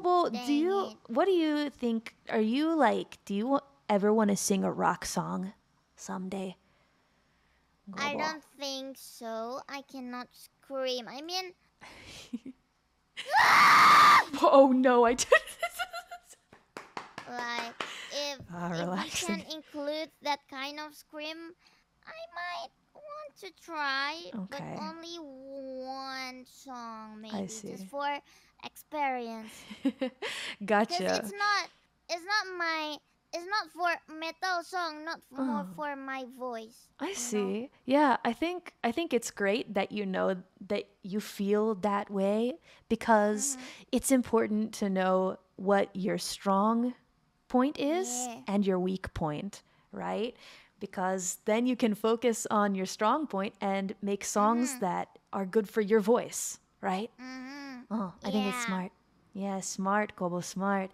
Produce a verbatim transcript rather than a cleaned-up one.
Kobo, do you, what do you think, are you like, do you ever want to sing a rock song someday? Kobo. I don't think so. I cannot scream. I mean... Oh no, I did it. Like, if, ah, if you can include that kind of scream, I might want to try, okay. But only one song, maybe, just for experience. Gotcha. Because it's not, it's not my... It's not for metal song, not for, oh. more for my voice. I see. Know? Yeah, I think I think it's great that you know that you feel that way, because mm-hmm. it's important to know what your strong point is yeah. and your weak point, right? Because then you can focus on your strong point and make songs mm-hmm. that are good for your voice, right? Mm-hmm. Oh, I yeah. think it's smart. Yeah, smart, Kobo, smart.